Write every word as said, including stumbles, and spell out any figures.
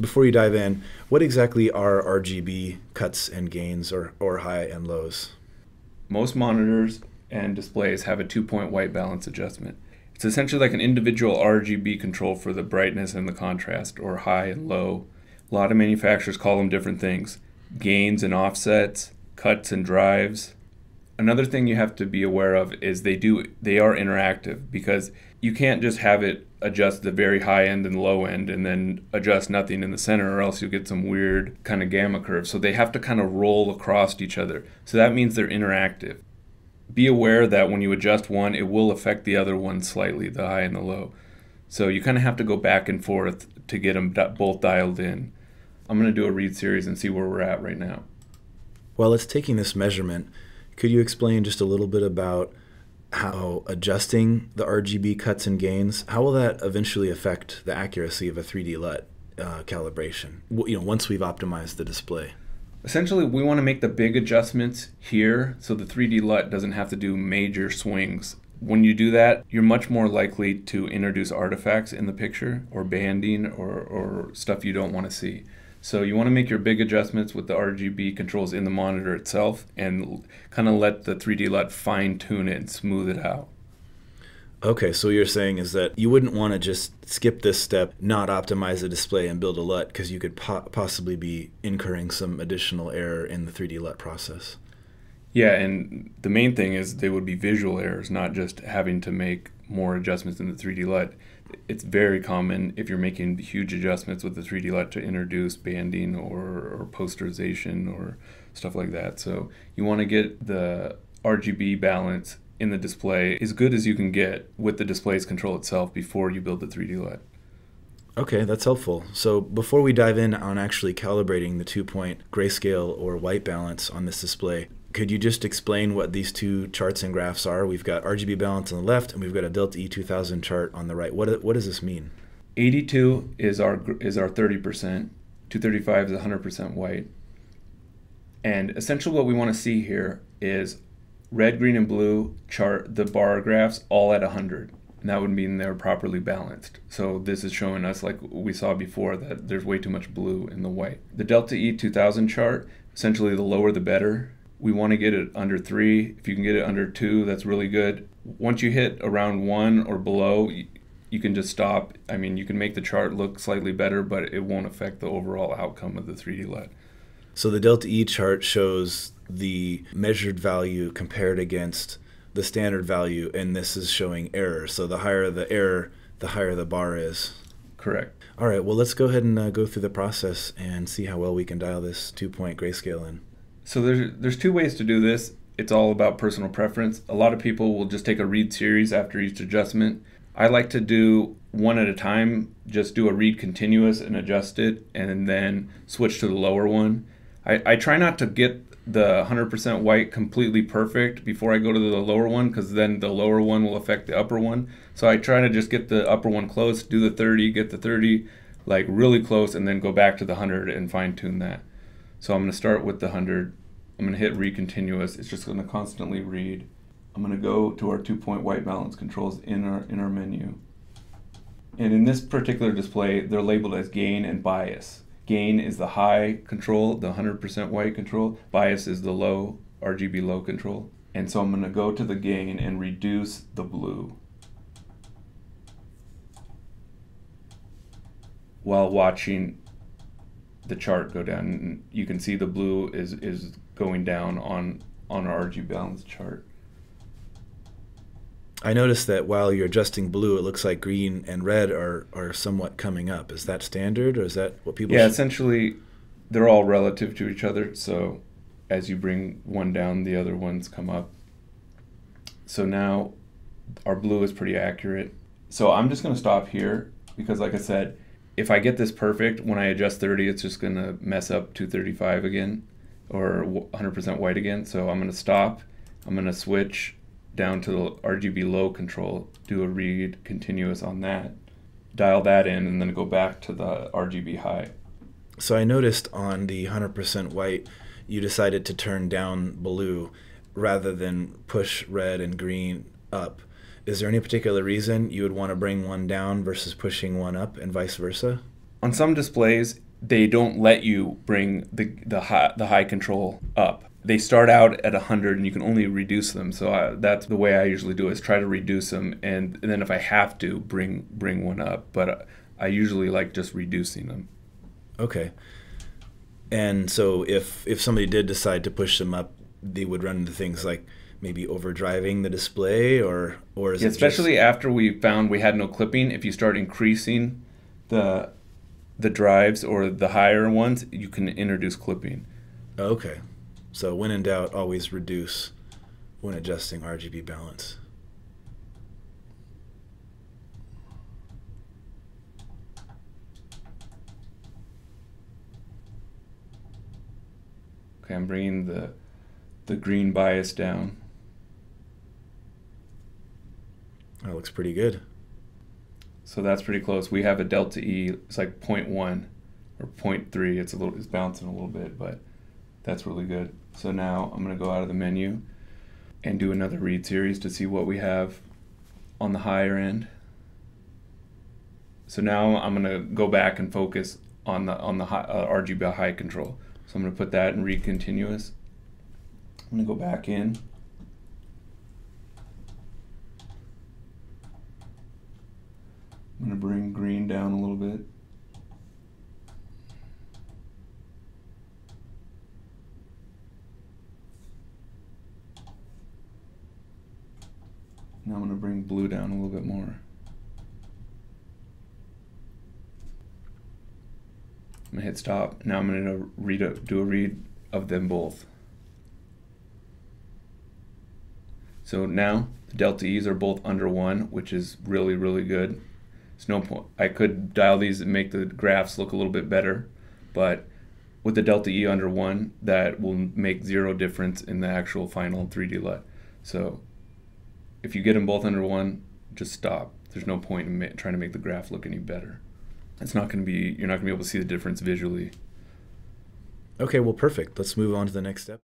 Before you dive in, what exactly are R G B cuts and gains, or, or high and lows? Most monitors and displays have a two-point white balance adjustment. It's essentially like an individual R G B control for the brightness and the contrast, or high and low. A lot of manufacturers call them different things: gains and offsets, cuts and drives. Another thing you have to be aware of is they do they are interactive, because you can't just have it adjust the very high end and low end and then adjust nothing in the center, or else you'll get some weird kind of gamma curve. So they have to kind of roll across each other. So that means they're interactive. Be aware that when you adjust one, it will affect the other one slightly, the high and the low. So you kind of have to go back and forth to get them both dialed in. I'm going to do a read series and see where we're at right now. While it's taking this measurement, could you explain just a little bit about how adjusting the R G B cuts and gains, how will that eventually affect the accuracy of a three D LUT uh, calibration, you know, once we've optimized the display? Essentially, we want to make the big adjustments here so the three D LUT doesn't have to do major swings. When you do that, you're much more likely to introduce artifacts in the picture, or banding, or, or stuff you don't want to see. So you want to make your big adjustments with the R G B controls in the monitor itself, and kind of let the three D LUT fine-tune it and smooth it out. Okay, so what you're saying is that you wouldn't want to just skip this step, not optimize the display, and build a LUT, because you could po possibly be incurring some additional error in the three D LUT process. Yeah, and the main thing is they would be visual errors, not just having to make more adjustments in the three D LUT. It's very common, if you're making huge adjustments with the three D LUT, to introduce banding or, or posterization or stuff like that. So you want to get the R G B balance in the display as good as you can get with the display's control itself before you build the three D LUT. Okay, that's helpful. So before we dive in on actually calibrating the two-point grayscale or white balance on this display, could you just explain what these two charts and graphs are? We've got R G B balance on the left, and we've got a Delta E two thousand chart on the right. What, what does this mean? eighty-two is our is our thirty percent, two thirty-five is one hundred percent white. And essentially what we want to see here is red, green, and blue chart, the bar graphs, all at one hundred. And that would mean they're properly balanced. So this is showing us, like we saw before, that there's way too much blue in the white. The Delta E two thousand chart, essentially the lower the better. We want to get it under three. If you can get it under two, that's really good. Once you hit around one or below, you can just stop. I mean, you can make the chart look slightly better, but it won't affect the overall outcome of the three D LUT. So the Delta E chart shows the measured value compared against the standard value, and this is showing error. So the higher the error, the higher the bar is. Correct. All right, well, let's go ahead and uh, go through the process and see how well we can dial this two-point grayscale in. So there's, there's two ways to do this. It's all about personal preference. A lot of people will just take a read series after each adjustment. I like to do one at a time, just do a read continuous and adjust it, and then switch to the lower one. I, I try not to get the one hundred percent white completely perfect before I go to the lower one, because then the lower one will affect the upper one. So I try to just get the upper one close, do the thirty, get the thirty like really close, and then go back to the one hundred and fine tune that. So I'm going to start with the one hundred. I'm going to hit read continuous. It's just going to constantly read. I'm going to go to our two point white balance controls in our, in our menu. And in this particular display, they're labeled as gain and bias. Gain is the high control, the one hundred percent white control. Bias is the low, R G B low control. And so I'm going to go to the gain and reduce the blue, while watching the chart go down. And you can see the blue is, is going down on, on our R G B balance chart. I noticed that while you're adjusting blue, it looks like green and red are, are somewhat coming up. Is that standard, or is that what people Yeah, should... essentially, they're all relative to each other. So as you bring one down, the other ones come up. So now our blue is pretty accurate. So I'm just going to stop here, because like I said, if I get this perfect, when I adjust thirty, it's just going to mess up two thirty-five again, or one hundred percent white again. So I'm going to stop. I'm going to switch down to the R G B low control, do a read continuous on that, dial that in, and then go back to the R G B high. So I noticed on the one hundred percent white, you decided to turn down blue rather than push red and green up. Is there any particular reason you would want to bring one down versus pushing one up, and vice versa? On some displays, they don't let you bring the, the, high, the high control up. They start out at one hundred and you can only reduce them. So I, that's the way I usually do it, is try to reduce them. And, and then if I have to, bring, bring one up. But I usually like just reducing them. Okay. And so if, if somebody did decide to push them up, they would run into things like maybe overdriving the display, or, or is yeah, it especially just... after we found we had no clipping, if you start increasing the, the drives or the higher ones, you can introduce clipping. Okay. So when in doubt, always reduce when adjusting R G B balance. Okay, I'm bringing the, the green bias down. That looks pretty good. So that's pretty close. We have a delta E, it's like zero point one or zero point three. It's a little, it's bouncing a little bit, but that's really good. So now I'm going to go out of the menu and do another read series to see what we have on the higher end. So now I'm going to go back and focus on the on the high, uh, R G B high control. So I'm going to put that in read continuous. I'm going to go back in. I'm going to bring green down a little bit. Now I'm going to bring blue down a little bit more. I'm going to hit stop. Now I'm going to read a, do a read of them both. So now the delta E's are both under one, which is really, really good. There's no point. I could dial these and make the graphs look a little bit better, but with the delta E under one, that will make zero difference in the actual final three D L U T. So if you get them both under one, just stop. There's no point in trying to make the graph look any better. It's not going to be, you're not going to be able to see the difference visually. Okay, well, perfect. Let's move on to the next step.